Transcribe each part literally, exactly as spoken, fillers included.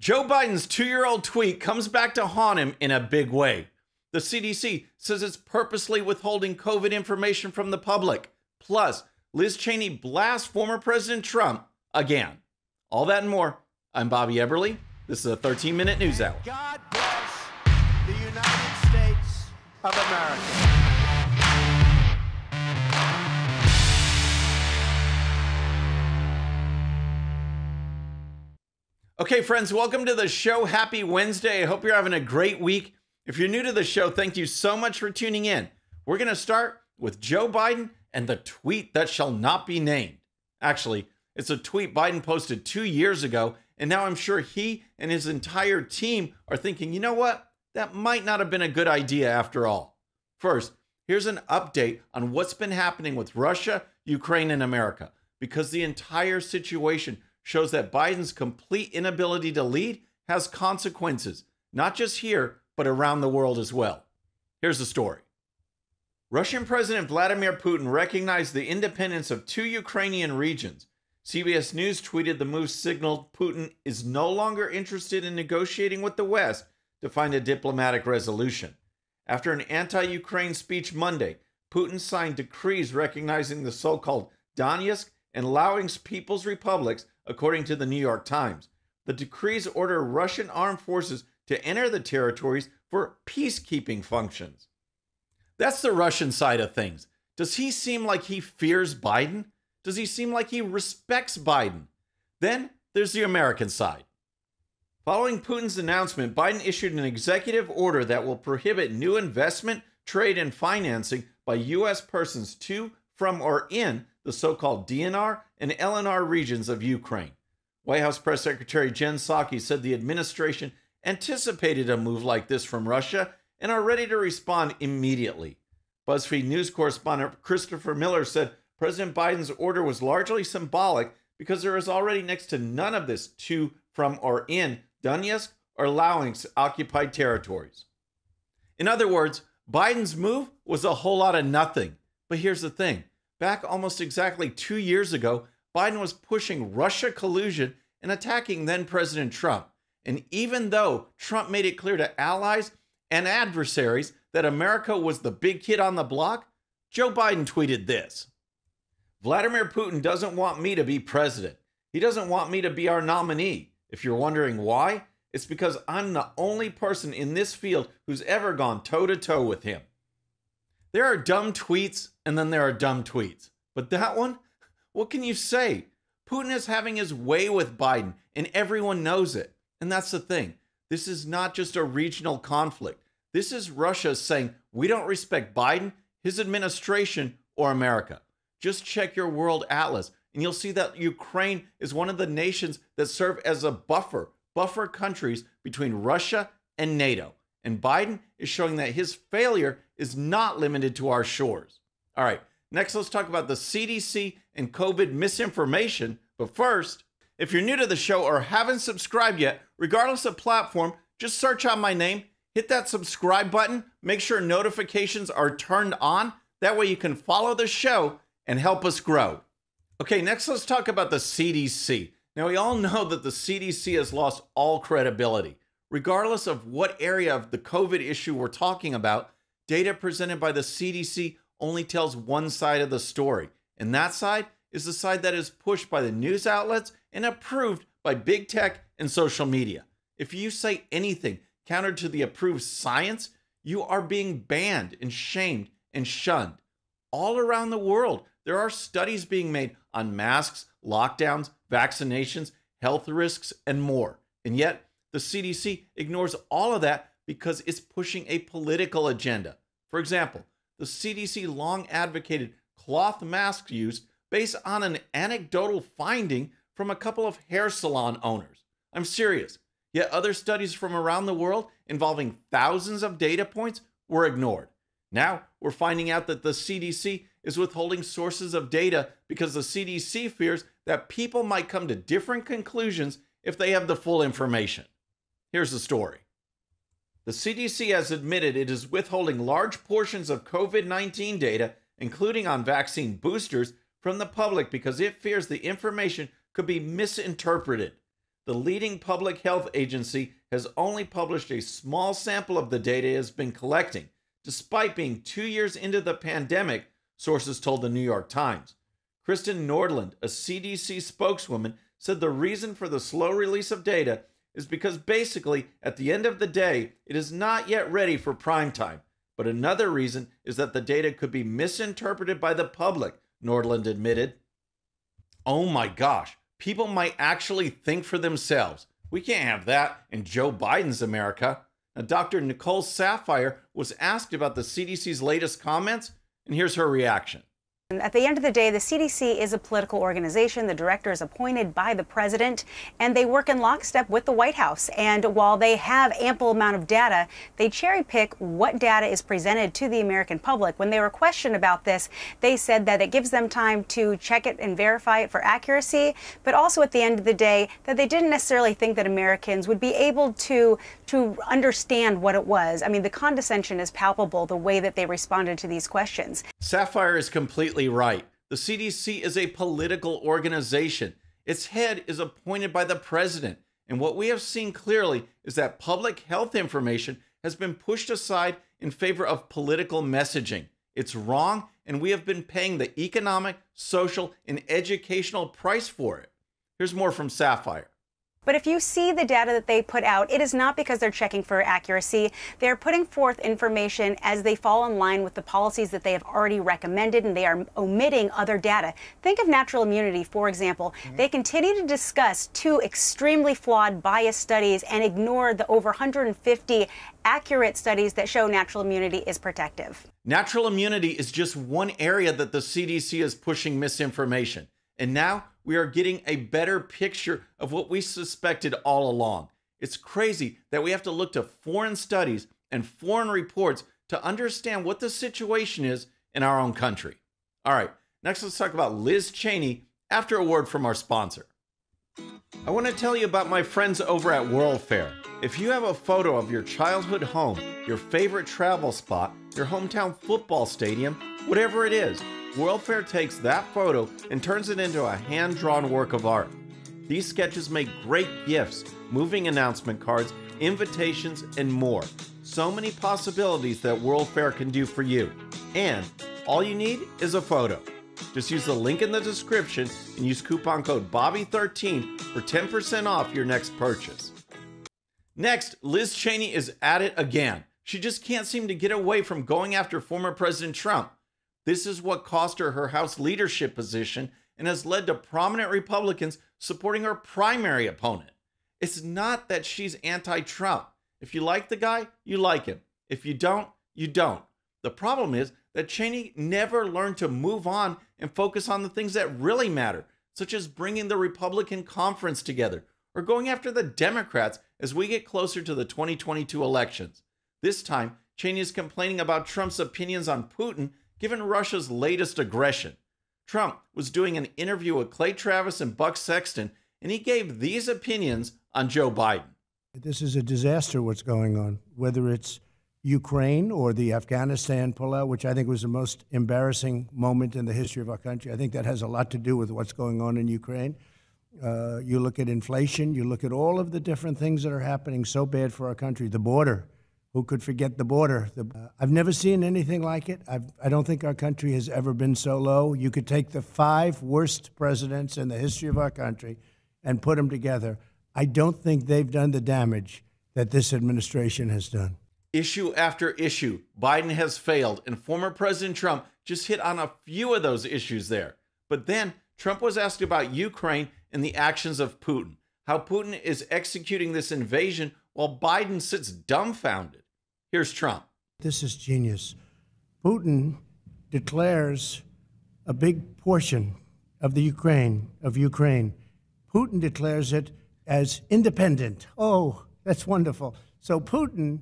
Joe Biden's two-year-old tweet comes back to haunt him in a big way. The C D C says it's purposely withholding COVID information from the public. Plus, Liz Cheney blasts former President Trump again. All that and more. I'm Bobby Eberle. This is a thirteen minute News Hour. God bless the United States of America. Okay, friends, welcome to the show. Happy Wednesday. I hope you're having a great week. If you're new to the show, thank you so much for tuning in. We're going to start with Joe Biden and the tweet that shall not be named. Actually, it's a tweet Biden posted two years ago, and now I'm sure he and his entire team are thinking, you know what? That might not have been a good idea after all. First, here's an update on what's been happening with Russia, Ukraine, and America, because the entire situation shows that Biden's complete inability to lead has consequences, not just here, but around the world as well. Here's the story. Russian President Vladimir Putin recognized the independence of two Ukrainian regions. C B S News tweeted the move signaled Putin is no longer interested in negotiating with the West to find a diplomatic resolution. After an anti-Ukraine speech Monday, Putin signed decrees recognizing the so-called Donetsk and Luhansk People's Republics, according to the New York Times. The decrees order Russian armed forces to enter the territories for peacekeeping functions. That's the Russian side of things. Does he seem like he fears Biden? Does he seem like he respects Biden? Then there's the American side. Following Putin's announcement, Biden issued an executive order that will prohibit new investment, trade, and financing by U S persons to, from, or in the so-called D N R and L N R regions of Ukraine. White House Press Secretary Jen Psaki said the administration anticipated a move like this from Russia and are ready to respond immediately. BuzzFeed News correspondent Christopher Miller said President Biden's order was largely symbolic because there is already next to none of this to, from, or in Donetsk or Luhansk occupied territories. In other words, Biden's move was a whole lot of nothing. But here's the thing. Back almost exactly two years ago, Biden was pushing Russia collusion and attacking then-President Trump. And even though Trump made it clear to allies and adversaries that America was the big kid on the block, Joe Biden tweeted this. Vladimir Putin doesn't want me to be president. He doesn't want me to be our nominee. If you're wondering why, it's because I'm the only person in this field who's ever gone toe-to-toe with him. There are dumb tweets, and then there are dumb tweets. But that one, what can you say? Putin is having his way with Biden, and everyone knows it. And that's the thing. This is not just a regional conflict. This is Russia saying, we don't respect Biden, his administration, or America. Just check your world atlas, and you'll see that Ukraine is one of the nations that serve as a buffer, buffer countries between Russia and NATO. And Biden is showing that his failure is not limited to our shores. All right, next let's talk about the C D C and COVID misinformation. But first, if you're new to the show or haven't subscribed yet, regardless of platform, just search out my name, hit that subscribe button, make sure notifications are turned on. That way you can follow the show and help us grow. Okay, next let's talk about the C D C. Now we all know that the C D C has lost all credibility. Regardless of what area of the COVID issue we're talking about, data presented by the C D C only tells one side of the story. And that side is the side that is pushed by the news outlets and approved by big tech and social media. If you say anything counter to the approved science, you are being banned and shamed and shunned. All around the world, there are studies being made on masks, lockdowns, vaccinations, health risks, and more. And yet, the C D C ignores all of that because it's pushing a political agenda. For example, the C D C long advocated cloth mask use based on an anecdotal finding from a couple of hair salon owners. I'm serious. Yet other studies from around the world involving thousands of data points were ignored. Now we're finding out that the C D C is withholding sources of data because the C D C fears that people might come to different conclusions if they have the full information. Here's the story. The C D C has admitted it is withholding large portions of COVID nineteen data, including on vaccine boosters, from the public because it fears the information could be misinterpreted. The leading public health agency has only published a small sample of the data it has been collecting, despite being two years into the pandemic, sources told the New York Times. Kristen Nordland, a C D C spokeswoman, said the reason for the slow release of data is because basically, at the end of the day, it is not yet ready for prime time. But another reason is that the data could be misinterpreted by the public, Nordland admitted. Oh my gosh, people might actually think for themselves. We can't have that in Joe Biden's America. Now, Doctor Nicole Sapphire was asked about the C D C's latest comments, and here's her reaction. At the end of the day, the C D C is a political organization. The director is appointed by the president, and they work in lockstep with the White House. And while they have ample amount of data, they cherry pick what data is presented to the American public. When they were questioned about this, they said that it gives them time to check it and verify it for accuracy, but also at the end of the day, that they didn't necessarily think that Americans would be able to, to understand what it was. I mean, the condescension is palpable, the way that they responded to these questions. Sapphire is completely right. The C D C is a political organization. Its head is appointed by the president. And what we have seen clearly is that public health information has been pushed aside in favor of political messaging. It's wrong, and we have been paying the economic, social, and educational price for it. Here's more from Sapphire. But if you see the data that they put out, it is not because they're checking for accuracy. They're putting forth information as they fall in line with the policies that they have already recommended, and they are omitting other data. Think of natural immunity, for example. Mm-hmm. They continue to discuss two extremely flawed bias studies and ignore the over one hundred fifty accurate studies that show natural immunity is protective. Natural immunity is just one area that the C D C is pushing misinformation. And now we are getting a better picture of what we suspected all along. It's crazy that we have to look to foreign studies and foreign reports to understand what the situation is in our own country. All right, next let's talk about Liz Cheney after a word from our sponsor. I want to tell you about my friends over at WorldFare. If you have a photo of your childhood home, your favorite travel spot, your hometown football stadium, whatever it is, WorldFare takes that photo and turns it into a hand-drawn work of art. These sketches make great gifts, moving announcement cards, invitations, and more. So many possibilities that WorldFare can do for you. And all you need is a photo. Just use the link in the description and use coupon code Bobby thirteen for ten percent off your next purchase. Next, Liz Cheney is at it again. She just can't seem to get away from going after former President Trump. This is what cost her her House leadership position and has led to prominent Republicans supporting her primary opponent. It's not that she's anti-Trump. If you like the guy, you like him. If you don't, you don't. The problem is that Cheney never learned to move on and focus on the things that really matter, such as bringing the Republican conference together or going after the Democrats as we get closer to the twenty twenty-two elections. This time, Cheney is complaining about Trump's opinions on Putin given Russia's latest aggression. Trump was doing an interview with Clay Travis and Buck Sexton, and he gave these opinions on Joe Biden. This is a disaster, what's going on, whether it's Ukraine or the Afghanistan pullout, which I think was the most embarrassing moment in the history of our country. I think that has a lot to do with what's going on in Ukraine. Uh, you look at inflation, you look at all of the different things that are happening so bad for our country, the border. Who could forget the border? The, uh, I've never seen anything like it. I've, I don't think our country has ever been so low. You could take the five worst presidents in the history of our country and put them together. I don't think they've done the damage that this administration has done. Issue after issue, Biden has failed, and former President Trump just hit on a few of those issues there. But then Trump was asked about Ukraine and the actions of Putin, how Putin is executing this invasion while Biden sits dumbfounded. Here's Trump. This is genius. Putin declares a big portion of the Ukraine, of Ukraine. Putin declares it as independent. Oh, that's wonderful. So Putin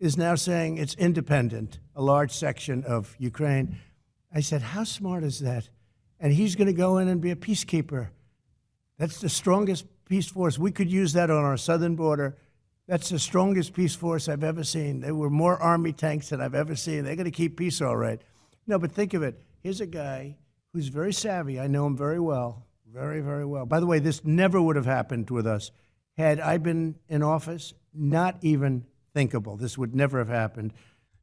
is now saying it's independent, a large section of Ukraine. I said, how smart is that? And he's going to go in and be a peacekeeper. That's the strongest peace force. We could use that on our southern border. That's the strongest peace force I've ever seen. There were more army tanks than I've ever seen. They're going to keep peace all right. No, but think of it. Here's a guy who's very savvy. I know him very well, very, very well. By the way, this never would have happened with us had I been in office, not even thinkable. This would never have happened.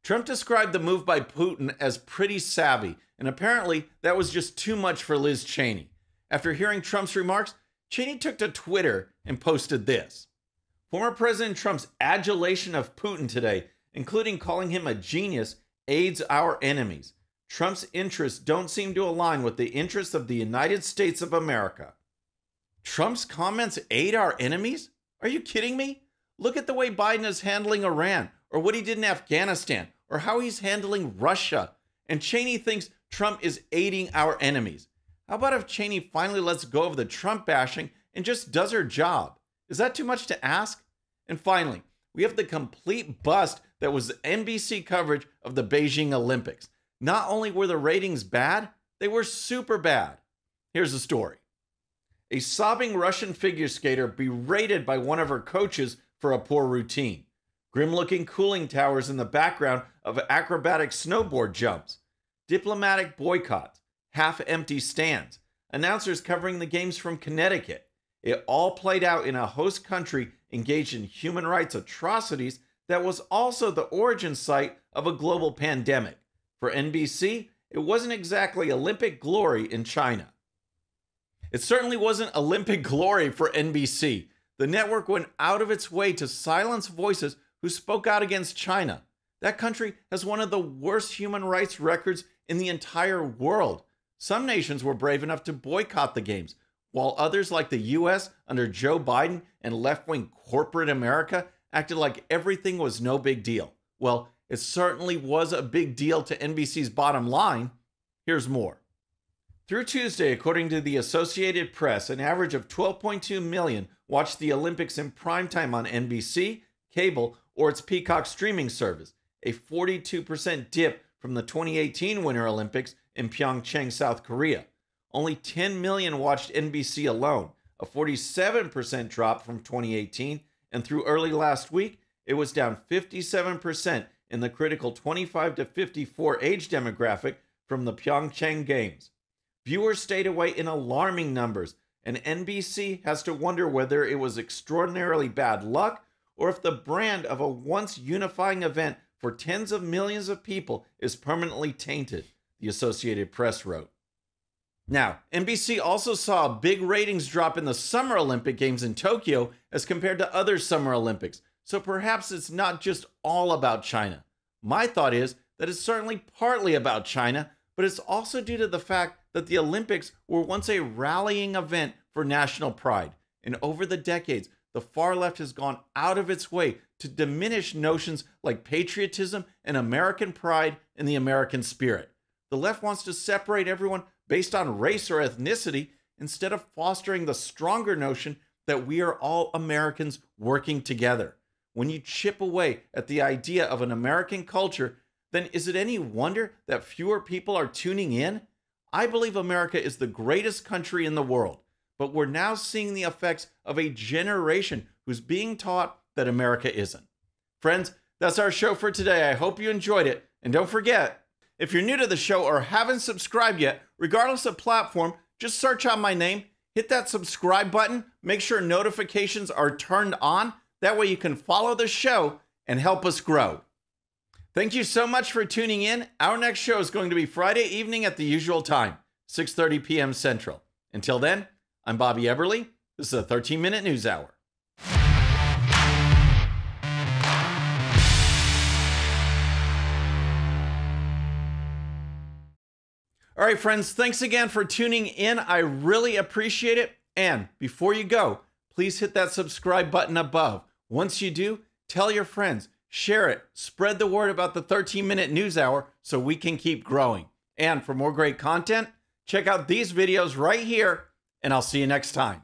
Trump described the move by Putin as pretty savvy, and apparently that was just too much for Liz Cheney. After hearing Trump's remarks, Cheney took to Twitter and posted this. Former President Trump's adulation of Putin today, including calling him a genius, aids our enemies. Trump's interests don't seem to align with the interests of the United States of America. Trump's comments aid our enemies? Are you kidding me? Look at the way Biden is handling Iran, or what he did in Afghanistan, or how he's handling Russia. And Cheney thinks Trump is aiding our enemies. How about if Cheney finally lets go of the Trump bashing and just does her job? Is that too much to ask? And finally, we have the complete bust that was the N B C coverage of the Beijing Olympics. Not only were the ratings bad, they were super bad. Here's the story. A sobbing Russian figure skater berated by one of her coaches for a poor routine. Grim-looking cooling towers in the background of acrobatic snowboard jumps. Diplomatic boycotts. Half-empty stands. Announcers covering the games from Connecticut. It all played out in a host country engaged in human rights atrocities that was also the origin site of a global pandemic. For N B C, it wasn't exactly Olympic glory in China. It certainly wasn't Olympic glory for N B C. The network went out of its way to silence voices who spoke out against China. That country has one of the worst human rights records in the entire world. Some nations were brave enough to boycott the games, while others like the U S under Joe Biden and left-wing corporate America acted like everything was no big deal. Well, it certainly was a big deal to N B C's bottom line. Here's more. Through Tuesday, according to the Associated Press, an average of twelve point two million watched the Olympics in primetime on N B C, cable, or its Peacock streaming service, a forty-two percent dip from the twenty eighteen Winter Olympics in Pyeongchang, South Korea. Only ten million watched N B C alone, a forty-seven percent drop from twenty eighteen, and through early last week, it was down fifty-seven percent in the critical twenty-five to fifty-four age demographic from the Pyeongchang Games. Viewers stayed away in alarming numbers, and N B C has to wonder whether it was extraordinarily bad luck or if the brand of a once unifying event for tens of millions of people is permanently tainted, the Associated Press wrote. Now, N B C also saw a big ratings drop in the Summer Olympic Games in Tokyo as compared to other Summer Olympics, so perhaps it's not just all about China. My thought is that it's certainly partly about China, but it's also due to the fact that the Olympics were once a rallying event for national pride, and over the decades, the far left has gone out of its way to diminish notions like patriotism and American pride and the American spirit. The left wants to separate everyone based on race or ethnicity, instead of fostering the stronger notion that we are all Americans working together. When you chip away at the idea of an American culture, then is it any wonder that fewer people are tuning in? I believe America is the greatest country in the world, but we're now seeing the effects of a generation who's being taught that America isn't. Friends, that's our show for today. I hope you enjoyed it. And don't forget, if you're new to the show or haven't subscribed yet, regardless of platform, just search out my name, hit that subscribe button, make sure notifications are turned on. That way you can follow the show and help us grow. Thank you so much for tuning in. Our next show is going to be Friday evening at the usual time, six thirty p m Central. Until then, I'm Bobby Eberle. This is a thirteen minute News Hour. All right, friends, thanks again for tuning in. I really appreciate it. And before you go, please hit that subscribe button above. Once you do, tell your friends, share it, spread the word about the thirteen minute News Hour so we can keep growing. And for more great content, check out these videos right here, and I'll see you next time.